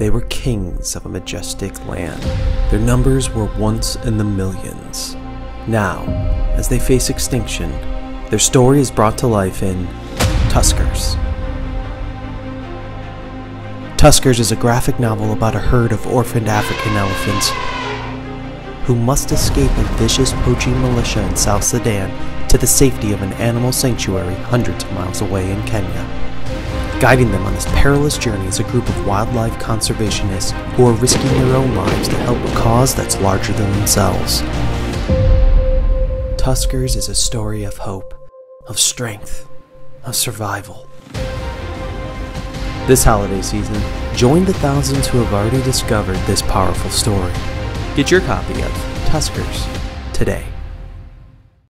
They were kings of a majestic land. Their numbers were once in the millions. Now, as they face extinction, their story is brought to life in Tuskers. Tuskers is a graphic novel about a herd of orphaned African elephants who must escape a vicious poaching militia in South Sudan to the safety of an animal sanctuary hundreds of miles away in Kenya. Guiding them on this perilous journey is a group of wildlife conservationists who are risking their own lives to help a cause that's larger than themselves. Tuskers is a story of hope, of strength, of survival. This holiday season, join the thousands who have already discovered this powerful story. Get your copy of Tuskers today.